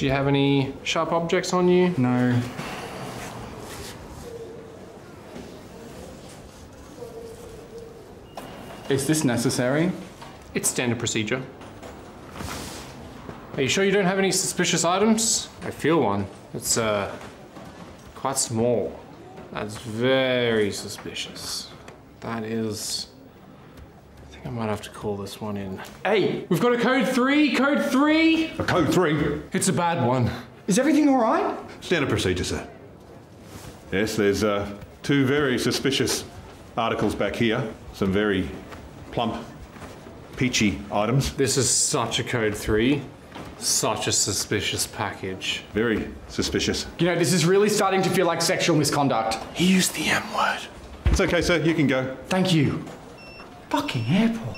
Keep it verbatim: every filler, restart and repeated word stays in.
Do you have any sharp objects on you? No. Is this necessary? It's standard procedure. Are you sure you don't have any suspicious items? I feel one. It's uh, quite small. That's very suspicious. That is... I think I might have to call this one in. Hey, we've got a code three, code three! A code three? It's a bad one. Is everything all right? Standard procedure, sir. Yes, there's uh, two very suspicious articles back here. Some very plump, peachy items. This is such a code three. Such a suspicious package. Very suspicious. You know, this is really starting to feel like sexual misconduct. He used the M word. It's okay, sir. You can go. Thank you. Fucking airport.